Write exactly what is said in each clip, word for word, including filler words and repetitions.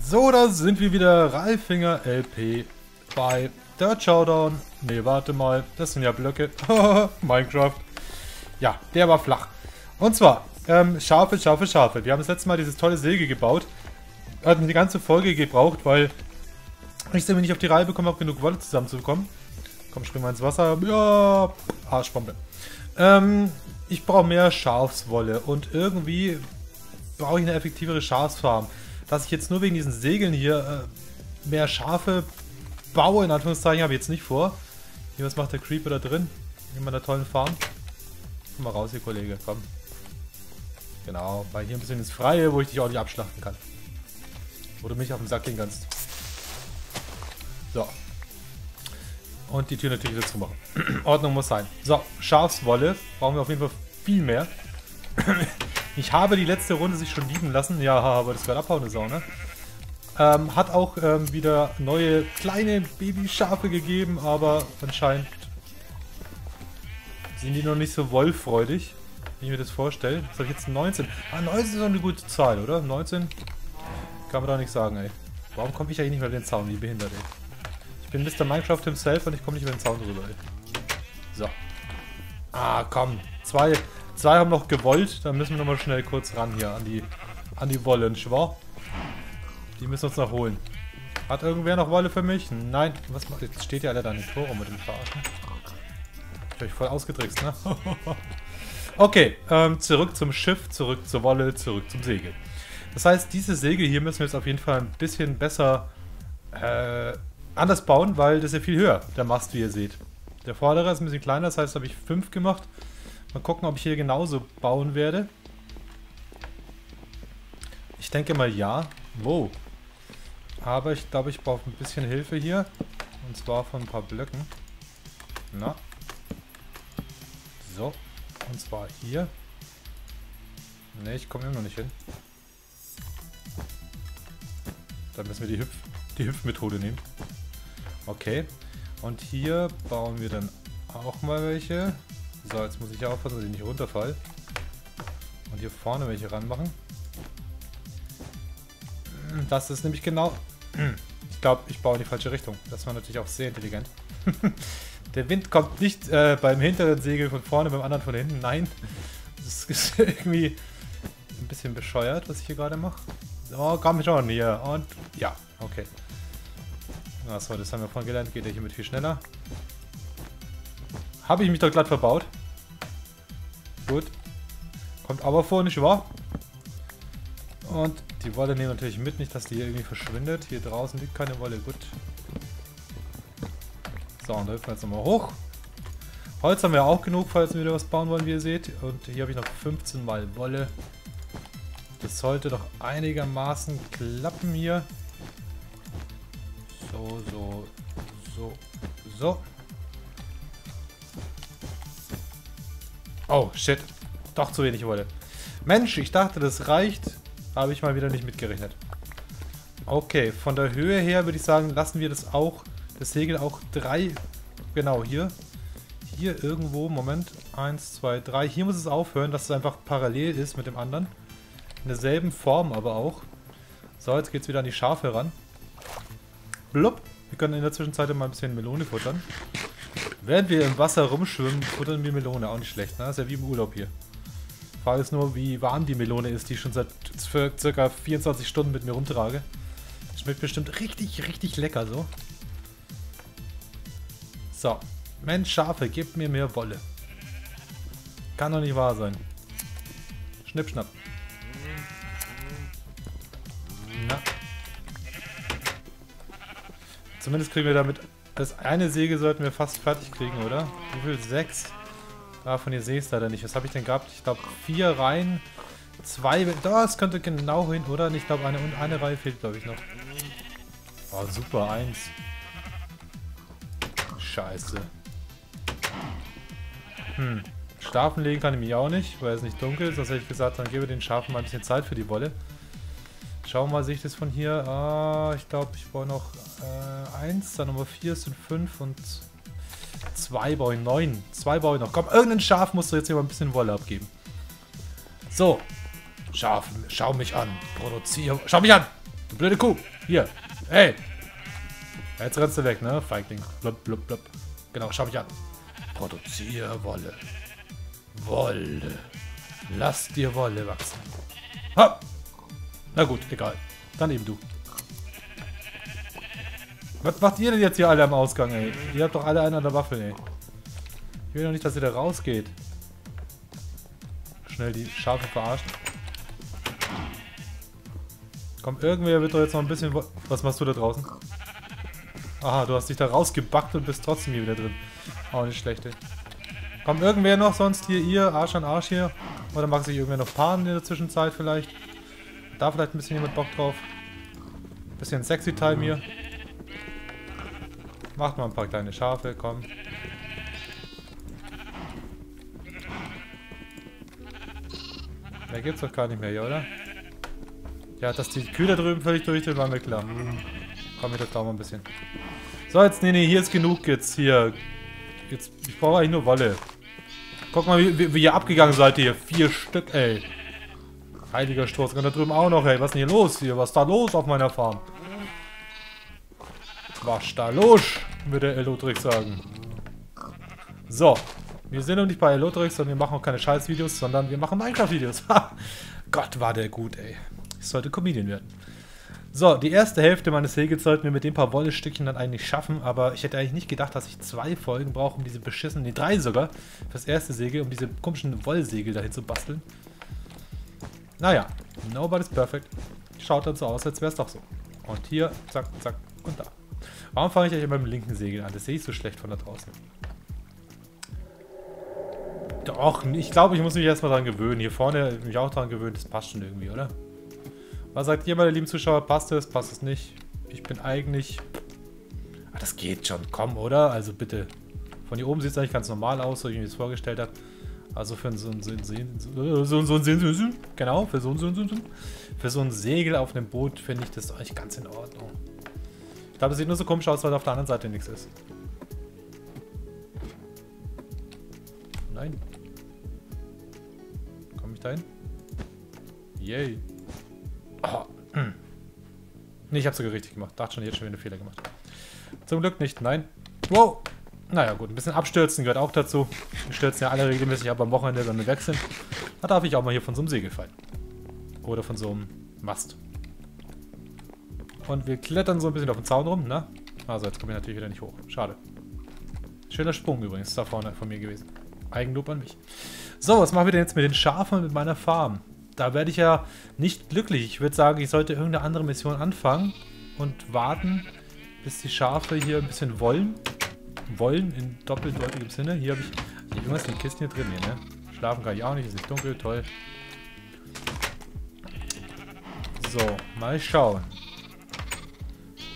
So, da sind wir wieder, Ralfinger L P bei Dirt Showdown. Ne, warte mal, das sind ja Blöcke. Minecraft. Ja, der war flach. Und zwar, ähm, Schafe, Schafe, Schafe. Wir haben das letzte Mal dieses tolle Säge gebaut. Hat mir die ganze Folge gebraucht, weil ich es irgendwie nicht auf die Reihe bekommen habe, genug Wolle zusammenzubekommen. Komm, spring mal ins Wasser. Ja, Arschbombe. Ähm, ich brauche mehr Schafswolle und irgendwie brauche ich eine effektivere Schafsfarm. Dass ich jetzt nur wegen diesen Segeln hier äh, mehr Schafe baue, in Anführungszeichen, habe ich jetzt nicht vor. Hier, was macht der Creeper da drin? In meiner tollen Farm. Komm mal raus hier, Kollege, komm. Genau, weil hier ein bisschen ins Freie, wo ich dich auch nicht abschlachten kann. Wo du mich auf den Sack gehen kannst. So. Und die Tür natürlich wieder zumachen. Ordnung muss sein. So, Schafswolle brauchen wir auf jeden Fall viel mehr. Ich habe die letzte Runde sich schon liegen lassen. Ja, aber das gerade abhauen, eine Sau, ne? Ähm, hat auch ähm, wieder neue kleine Babyschafe gegeben, aber anscheinend sind die noch nicht so wollfreudig, wie ich mir das vorstelle. Was habe ich jetzt? neunzehn. Ah, neunzehn ist doch eine gute Zahl, oder? neunzehn? Kann man doch nicht sagen, ey. Warum komme ich eigentlich nicht mehr über den Zaun, wie behindert, ey? Ich bin Mister Minecraft himself und ich komme nicht über den Zaun drüber, ey. So. Ah, komm. Zwei... Zwei haben noch gewollt, dann müssen wir nochmal schnell kurz ran hier an die an die Wolle, nicht wahr? Die müssen uns noch holen. Hat irgendwer noch Wolle für mich? Nein. Was macht jetzt? Steht ja alle da nicht vor rum mit dem Verarschen. Ich bin voll ausgetrickst, ne? Okay, ähm, zurück zum Schiff, zurück zur Wolle, zurück zum Segel. Das heißt, diese Segel hier müssen wir jetzt auf jeden Fall ein bisschen besser äh, anders bauen, weil das ist ja viel höher, der Mast, wie ihr seht. Der vordere ist ein bisschen kleiner, das heißt, habe ich fünf gemacht. Mal gucken, ob ich hier genauso bauen werde. Ich denke mal ja. Wow. Aber ich glaube, ich brauche ein bisschen Hilfe hier. Und zwar von ein paar Blöcken. Na. So. Und zwar hier. Ne, ich komme immer noch nicht hin. Dann müssen wir die Hüpf- die Hüpfmethode nehmen. Okay. Und hier bauen wir dann auch mal welche. So, jetzt muss ich aufpassen, dass ich nicht runterfall. Und hier vorne welche ranmachen. Das ist nämlich genau... Ich glaube, ich baue in die falsche Richtung. Das war natürlich auch sehr intelligent. Der Wind kommt nicht äh, beim hinteren Segel von vorne, beim anderen von hinten. Nein. Das ist irgendwie ein bisschen bescheuert, was ich hier gerade mache. Oh, komm schon hier. Und ja, okay. Achso, das haben wir vorhin gelernt. Geht ja hiermit viel schneller. Habe ich mich doch glatt verbaut. Gut. Kommt aber vor, nicht wahr? Und die Wolle nehmen natürlich mit, nicht dass die hier irgendwie verschwindet. Hier draußen liegt keine Wolle, gut. So, und da hüpfen wir jetzt nochmal hoch. Holz haben wir auch genug, falls wir wieder was bauen wollen, wie ihr seht. Und hier habe ich noch fünfzehn Mal Wolle. Das sollte doch einigermaßen klappen hier. So, so, so, so. Oh, shit. Doch zu wenig Wolle. Mensch, ich dachte, das reicht. Habe ich mal wieder nicht mitgerechnet. Okay, von der Höhe her würde ich sagen, lassen wir das auch, das Segel auch drei, genau hier. Hier irgendwo, Moment, eins, zwei, drei. Hier muss es aufhören, dass es einfach parallel ist mit dem anderen. In derselben Form aber auch. So, jetzt geht es wieder an die Schafe ran. Blub. Wir können in der Zwischenzeit mal ein bisschen Melone futtern. Während wir im Wasser rumschwimmen, futtern wir Melone. Auch nicht schlecht, ne? Das ist ja wie im Urlaub hier. Frage ist nur, wie warm die Melone ist, die ich schon seit circa vierundzwanzig Stunden mit mir rumtrage. Schmeckt bestimmt richtig, richtig lecker so. So. Mensch, Schafe, gebt mir mehr Wolle. Kann doch nicht wahr sein. Schnipp, schnapp. Na. Zumindest kriegen wir damit... Das eine Säge sollten wir fast fertig kriegen, oder? Wie viel? Sechs? Davon ihr seht es leider nicht. Was habe ich denn gehabt? Ich glaube vier Reihen. Zwei. Das könnte genau hin, oder? Ich glaube eine und eine Reihe fehlt, glaube ich, noch. Oh, super. Eins. Scheiße. Hm. Schlafen legen kann ich mich auch nicht, weil es nicht dunkel ist. Sonst hätte ich gesagt, dann gebe den Schafen mal ein bisschen Zeit für die Wolle. Schauen wir mal, sehe ich das von hier. Ah, ich glaube, ich brauche noch äh, eins, dann nochmal vier, sind fünf und zwei brauche ich neun. Zwei brauche ich noch. Komm, irgendein Schaf musst du jetzt hier mal ein bisschen Wolle abgeben. So. Schaf, schau mich an. Produziere. Schau mich an! Du Blöde Kuh. Hier. Hey. Jetzt rennst du weg, ne? Feigling. Blub, blub, blub. Genau, schau mich an. Produziere Wolle. Wolle. Lass dir Wolle wachsen. Ha! Na gut, egal. Dann eben du. Was macht ihr denn jetzt hier alle am Ausgang, ey? Ihr habt doch alle einen an der Waffe, ey. Ich will doch nicht, dass ihr da rausgeht. Schnell die Schafe verarschen. Komm, irgendwer wird doch jetzt noch ein bisschen... Was machst du da draußen? Aha, du hast dich da rausgebackt und bist trotzdem hier wieder drin. Auch nicht schlecht, ey. Komm, irgendwer noch sonst hier, ihr, Arsch an Arsch hier. Oder mag sich irgendwer noch paaren in der Zwischenzeit vielleicht. Da vielleicht ein bisschen jemand Bock drauf. Bisschen sexy Time hier. Macht mal ein paar kleine Schafe, komm. Mehr gibt's doch gar nicht mehr hier, oder? Ja, dass die Kühe da drüben völlig durchdrehen, war mir klar. Komm, ich das da mal ein bisschen. So, jetzt, nee, nee, hier ist genug jetzt, hier. Jetzt, ich brauche eigentlich nur Wolle. Guck mal, wie, wie, wie ihr abgegangen seid hier. Vier Stück, ey. Heiliger Sturz, und da drüben auch noch, ey. Was ist denn hier los hier? Was ist da los auf meiner Farm? Was da los, würde der Elotrix sagen. So, wir sind noch nicht bei Elotrix und wir machen auch keine Scheiß-Videos, sondern wir machen Minecraft-Videos. Gott, war der gut, ey. Ich sollte Comedian werden. So, die erste Hälfte meines Hegels sollten wir mit dem paar Wollestückchen dann eigentlich schaffen, aber ich hätte eigentlich nicht gedacht, dass ich zwei Folgen brauche, um diese beschissenen, die drei sogar, fürs erste Segel, um diese komischen Wollsegel dahin zu basteln. Naja, nobody's perfect. Schaut dann so aus, als wäre es doch so. Und hier, zack, zack und da. Warum fange ich eigentlich beim linken Segel an? Das sehe ich so schlecht von da draußen. Doch, ich glaube, ich muss mich erstmal dran gewöhnen. Hier vorne mich auch dran gewöhnt. Das passt schon irgendwie, oder? Was sagt ihr, meine lieben Zuschauer? Passt es? Passt es nicht? Ich bin eigentlich... Ah, das geht schon. Komm, oder? Also bitte. Von hier oben sieht es eigentlich ganz normal aus, so wie ich mir das vorgestellt habe. Also für so ein Segel... Genau, für so ein Segel auf einem Boot finde ich das eigentlich ganz in Ordnung. Ich glaube, das sieht nur so komisch aus, weil auf der anderen Seite nichts ist. Nein. Komme ich da hin? Yay. Oh. Nee, ich habe sogar richtig gemacht. Dachte schon, jetzt schon wieder einen Fehler gemacht. Zum Glück nicht. Nein. Wow. Naja, gut. Ein bisschen abstürzen gehört auch dazu. Wir stürzen ja alle regelmäßig ab am Wochenende, wenn wir weg sind. Da darf ich auch mal hier von so einem Segel fallen. Oder von so einem Mast. Und wir klettern so ein bisschen auf den Zaun rum, ne? Also jetzt komme ich natürlich wieder nicht hoch. Schade. Schöner Sprung übrigens, da vorne von mir gewesen. Eigenlob an mich. So, was machen wir denn jetzt mit den Schafen und mit meiner Farm? Da werde ich ja nicht glücklich. Ich würde sagen, ich sollte irgendeine andere Mission anfangen und warten, bis die Schafe hier ein bisschen wollen. Wollen in doppeldeutigem Sinne. Hier habe ich irgendwas in den Kisten hier drin, hier, ne? Schlafen kann ich auch nicht, ist nicht dunkel, toll. So, mal schauen.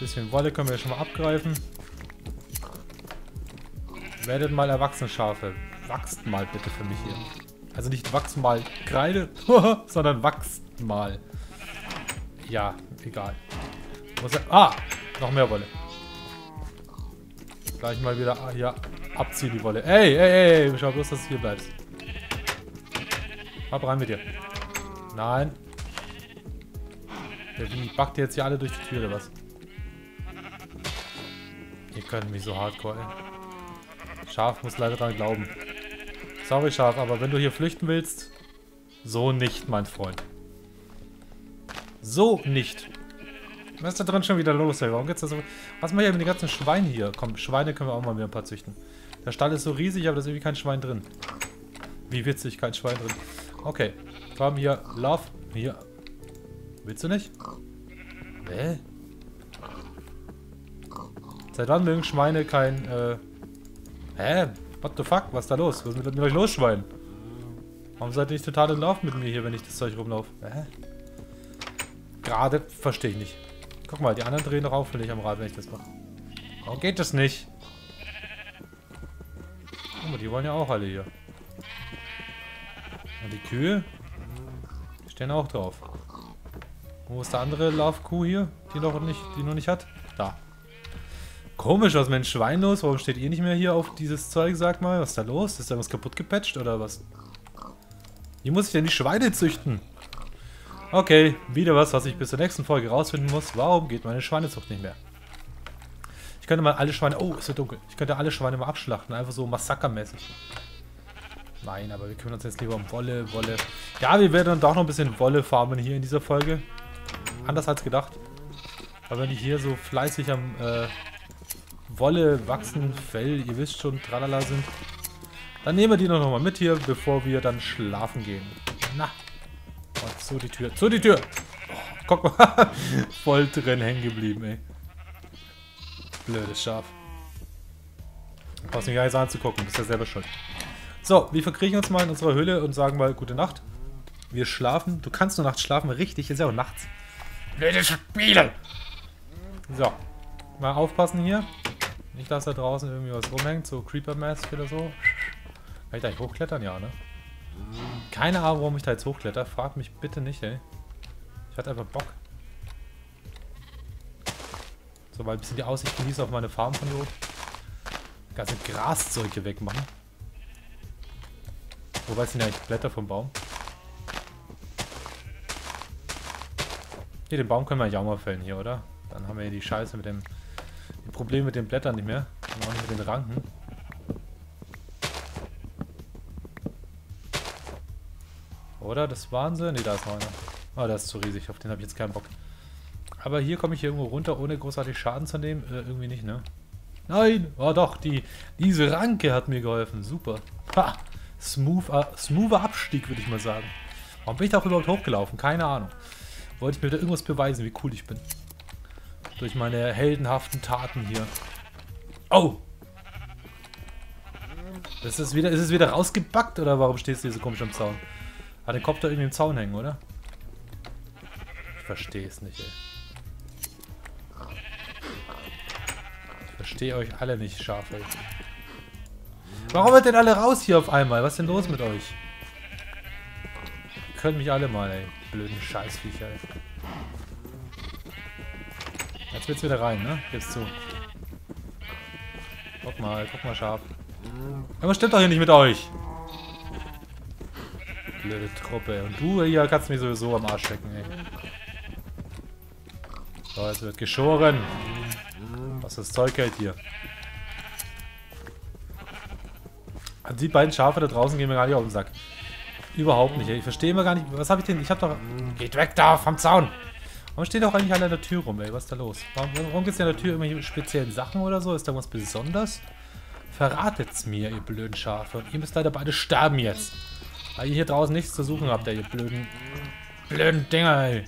Bisschen Wolle können wir schon mal abgreifen. Werdet mal erwachsen, Schafe. Wachst mal bitte für mich hier. Also nicht wachst mal Kreide, sondern wachst mal. Ja, egal. Muss er, ah, noch mehr Wolle. Gleich mal wieder ah, hier abziehen die Wolle. Ey, ey, ey, schau bloß, dass du hier bleibst. Hab rein mit dir. Nein. Ich back dir jetzt hier alle durch die Tür oder was? Ihr könnt mich so hardcore, ey. Schaf muss leider dran glauben. Sorry, Schaf, aber wenn du hier flüchten willst, so nicht, mein Freund. So nicht. Was ist da drin schon wieder los, ey? Warum geht's da so? Was mache ich mit den ganzen Schweinen hier? Komm, Schweine können wir auch mal wieder ein paar züchten. Der Stall ist so riesig, aber da ist irgendwie kein Schwein drin. Wie witzig, kein Schwein drin. Okay, wir haben hier Love. Hier. Willst du nicht? Hä? Seit wann mögen Schweine kein, äh... Hä? What the fuck? Was ist da los? Was ist mit euch los, Schwein? Warum seid ihr nicht total in Lauf mit mir hier, wenn ich das Zeug rumlaufe? Hä? Gerade verstehe ich nicht. Guck mal, die anderen drehen doch auffällig am Rad, wenn ich das mache. Warum geht das nicht? Guck mal, die wollen ja auch alle hier. Und die Kühe? Die stehen auch drauf. Wo ist der andere Laufkuh hier, die noch nicht, die noch nicht hat? Da. Komisch, was ist mit dem Schwein los? Warum steht ihr nicht mehr hier auf dieses Zeug, sag mal? Was ist da los? Ist da was kaputt gepatcht oder was? Wie muss ich denn die Schweine züchten? Okay, wieder was, was ich bis zur nächsten Folge rausfinden muss. Warum geht meine Schweinezucht nicht mehr? Ich könnte mal alle Schweine... Oh, es wird dunkel. Ich könnte alle Schweine mal abschlachten. Einfach so massakermäßig. Nein, aber wir kümmern uns jetzt lieber um Wolle, Wolle. Ja, wir werden dann doch noch ein bisschen Wolle farmen hier in dieser Folge. Anders als gedacht. Weil wenn die hier so fleißig am äh, Wolle wachsen, Fell, ihr wisst schon, tralala sind. Dann nehmen wir die noch nochmal mit hier, bevor wir dann schlafen gehen. Na. Und so die Tür. So die Tür. Oh, guck mal. Voll drin hängen geblieben, ey. Blödes Schaf. Brauchst nicht alles anzugucken, bist ja selber schuld. So, wir verkriechen uns mal in unserer Höhle und sagen mal gute Nacht. Wir schlafen. Du kannst nur nachts schlafen, richtig, ist ja auch nachts. Blödes Spiel! So. Mal aufpassen hier. Nicht, dass da draußen irgendwie was rumhängt, so Creeper-Mask oder so. Kann ich da nicht hochklettern? Ja, ne? Keine Ahnung, warum ich da jetzt hochkletter. Frag mich bitte nicht, ey. Ich hatte einfach Bock. So, mal ein bisschen die Aussicht genießen auf meine Farm von hier oben. Ganze Graszeug hier wegmachen. Wobei sind ja eigentlich Blätter vom Baum. Hier, den Baum können wir ja auch mal fällen hier, oder? Dann haben wir hier die Scheiße mit dem... Die Probleme mit den Blättern nicht mehr. Und auch nicht mit den Ranken. Oder? Das waren sie? Ne, da ist noch einer. Ah, oh, das ist zu riesig. Auf den habe ich jetzt keinen Bock. Aber hier komme ich hier irgendwo runter, ohne großartig Schaden zu nehmen. Äh, irgendwie nicht, ne? Nein! Oh doch, die, diese Ranke hat mir geholfen. Super. Ha! Smooth, uh, smoother Abstieg, würde ich mal sagen. Warum bin ich da auch überhaupt hochgelaufen? Keine Ahnung. Wollte ich mir da irgendwas beweisen, wie cool ich bin. Durch meine heldenhaften Taten hier. Oh! Ist es wieder, ist es wieder rausgebackt, oder warum stehst du hier so komisch am Zaun? Hat den Kopf da irgendwie im Zaun hängen, oder? Ich verstehe es nicht, ey. Ich verstehe euch alle nicht, Schafe. Warum wird denn alle raus hier auf einmal? Was ist denn los mit euch? Ihr könnt mich alle mal, ey. Blöden Scheißviecher, ey. Jetzt wird's wieder rein, ne? Gib's zu. Guck mal, guck mal, Schaf. Aber stimmt doch hier nicht mit euch. Blöde Truppe. Und du hier kannst mich sowieso am Arsch stecken, ey. So, jetzt wird geschoren. Was das Zeug hält hier. Also die beiden Schafe da draußen gehen mir gar nicht auf den Sack. Überhaupt nicht, ey. Ich verstehe immer gar nicht. Was habe ich denn? Ich habe doch... Geht weg da vom Zaun! Warum stehen doch eigentlich alle an der Tür rum, ey? Was ist da los? Warum, warum gibt es an der Tür irgendwelche speziellen Sachen oder so? Ist da was Besonderes? Verratet's mir, ihr blöden Schafe. Und ihr müsst leider beide sterben jetzt. Weil ihr hier draußen nichts zu suchen habt, ihr blöden, blöden Dinger, ey.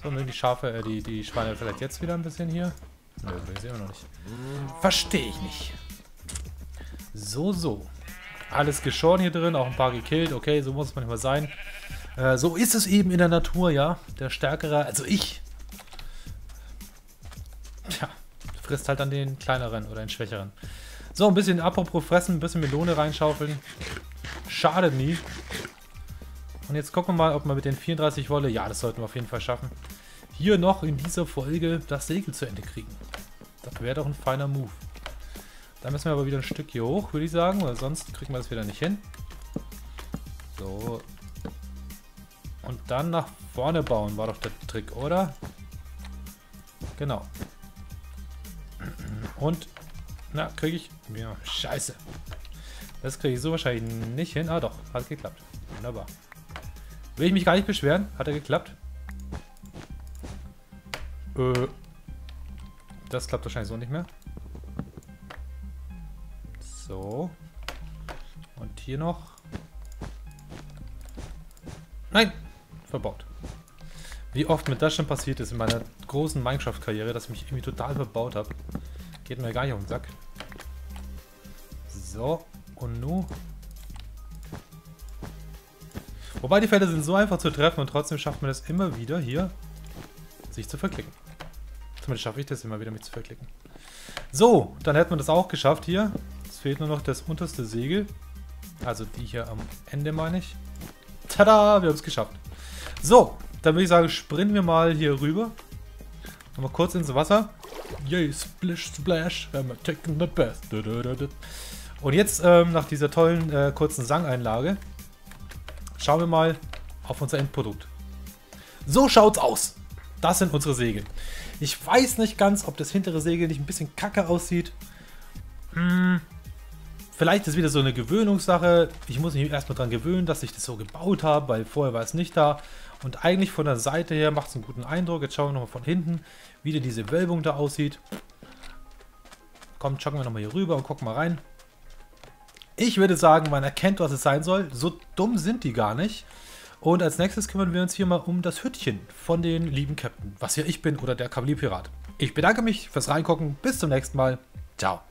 So, mögen die Schafe, äh, die, die Schweine vielleicht jetzt wieder ein bisschen hier? Nö, das sehen wir noch nicht. Verstehe ich nicht. So, so. Alles geschoren hier drin, auch ein paar gekillt. Okay, so muss es manchmal sein. Äh, so ist es eben in der Natur, ja. Der Stärkere, also ich. Tja, frisst halt an den kleineren oder den schwächeren. So, ein bisschen apropos fressen, ein bisschen Melone reinschaufeln. Schadet nie. Und jetzt gucken wir mal, ob wir mit den vierunddreißig Wolle... Ja, das sollten wir auf jeden Fall schaffen. Hier noch in dieser Folge das Segel zu Ende kriegen. Das wäre doch ein feiner Move. Da müssen wir aber wieder ein Stück hier hoch, würde ich sagen. Weil sonst kriegen wir das wieder nicht hin. So. Und dann nach vorne bauen war doch der Trick, oder? Genau. Und... Na, kriege ich... Ja, scheiße. Das kriege ich so wahrscheinlich nicht hin. Ah doch, hat geklappt. Wunderbar. Will ich mich gar nicht beschweren. Hat er geklappt? Äh. Das klappt wahrscheinlich so nicht mehr. So. Und hier noch. Nein! Verbaut. Wie oft mir das schon passiert ist in meiner großen Minecraft-Karriere, dass ich mich irgendwie total verbaut habe. Geht mir gar nicht auf den Sack. So, und nu. Wobei die Felder sind so einfach zu treffen und trotzdem schafft man das immer wieder hier, sich zu verklicken. Zumindest schaffe ich das immer wieder, mich zu verklicken. So, dann hätten wir das auch geschafft hier. Es fehlt nur noch das unterste Segel. Also die hier am Ende, meine ich. Tada, wir haben es geschafft. So, dann würde ich sagen, sprinten wir mal hier rüber. Nochmal kurz ins Wasser. Yay, splish, splash, I'm taking the best. Und jetzt, ähm, nach dieser tollen, äh, kurzen Sangeinlage, schauen wir mal, auf unser Endprodukt. So schaut's aus. Das sind unsere Segel. Ich weiß nicht ganz, ob das hintere Segel nicht ein bisschen kacke aussieht. Hm. Vielleicht ist wieder so eine Gewöhnungssache. Ich muss mich erstmal dran gewöhnen, dass ich das so gebaut habe, weil vorher war es nicht da. Und eigentlich von der Seite her macht es einen guten Eindruck. Jetzt schauen wir nochmal von hinten, wie diese Wölbung da aussieht. Komm, joggen wir nochmal hier rüber und gucken mal rein. Ich würde sagen, man erkennt, was es sein soll. So dumm sind die gar nicht. Und als nächstes kümmern wir uns hier mal um das Hütchen von den lieben Captain, was ja ich bin oder der Kavalierpirat. Ich bedanke mich fürs Reingucken. Bis zum nächsten Mal. Ciao.